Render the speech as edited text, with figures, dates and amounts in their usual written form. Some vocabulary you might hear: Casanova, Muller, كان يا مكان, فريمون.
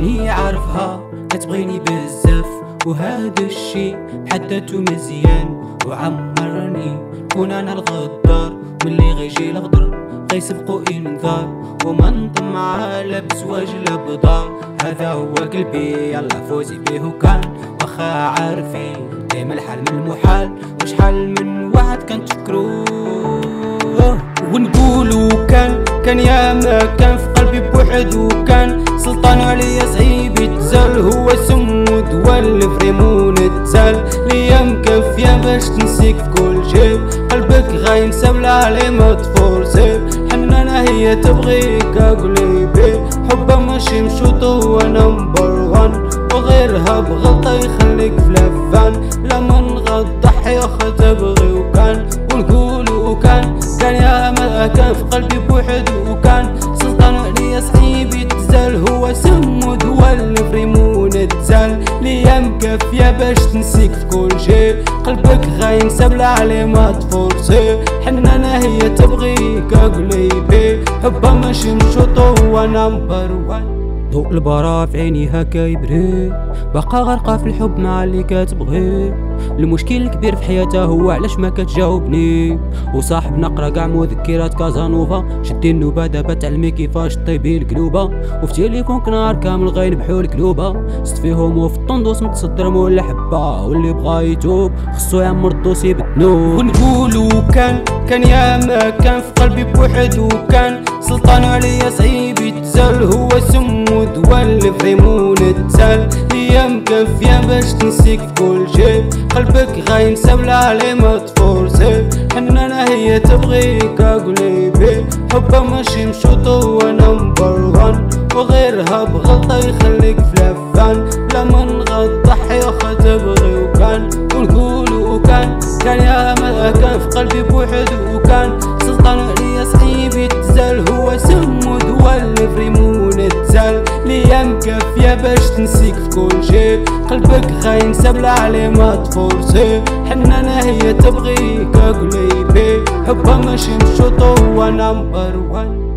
كان هي عارفها كتبغيني بزاف، وهذا الشي حددتو مزيان وعمرني كون انا الغدار، ملي غيجي الغدر غيسبقو انذار، وما نطمع لا بزواج لا بضار. هذا هو قلبي يلا فوزي بيه وكان، واخا عارفين دايما الحال من المحال، وشحال من واحد كنتشكرو ونقولو كان يا مكان في قلبي بوحدو، كان سلطان عليا صعيب يتزال، هو سم ودوال فريمون اتسال ليا مكافية باش تنسيك في كل شيء، قلبك غينسى بلا عليه ما تفورسي، حنانة هي تبغيك اقليبي، حبها ماشي مشوط هو نمبر وان، وغيرها بغلطة يخليك في لفان، لا ما نغضح يا اخي تبغي وكان، ونقولو كان يا مكان في قلبي بوحدو، وكان سلطان عليا صعيب يتزال، هو سم ودوال فريمون اتسال ليا مكافية باش تنسيك في كل شي، قلبك غينسى بلا عليه ما تفورسي، حنانة هي تبغيك اقليبي، حبها ماشي مشوطو هو نمبر وان. ضوء البرا في عيني هكا يبري، باقا غرقة في الحب مع اللي كتبغي، المشكل الكبير في حياتها هو علاش ما كتجاوبني، وصاحبنا قرا كاع مذكرات كازانوفا، شدي النوبة دابا تعلمي كيفاش طيبي القلوبة، وفي تيليفونك نهار كامل غينبحو القلوبة، ست فيهم وفي الطندوس متصدر مول الحبة، واللي بغا يتوب خصو يعمر الدوسي بالذنوب. ونقولو كان يا مكان في قلبي بوحدو، كان سلطان عليا صعيب يتزال، هو سم ودوال فريمون اتسال ليا مكافية باش تنسيك في كل شي، قلبك غينسى بلا عليه ما تفورسي، حنانة هي تبغيك اقليبي، حبها ماشي مشوط هو نمبر وان، وغيرها بغلطة يخليك في لفان، لا ما نغضح يا اخا تبغي وكان، ونقولو كان يا مكان في قلبي بوحدو، وكان سلطان عليا صعيب يتزال، هو سم ودوال فريمون اتسال ليا مكافية باش تنسيك في كل شي، قلبك غينسى بلا عليه ما تفورسي، حنانة هي تبغيك اقليبي، حبها ماشي مشوط هو نمبر وان.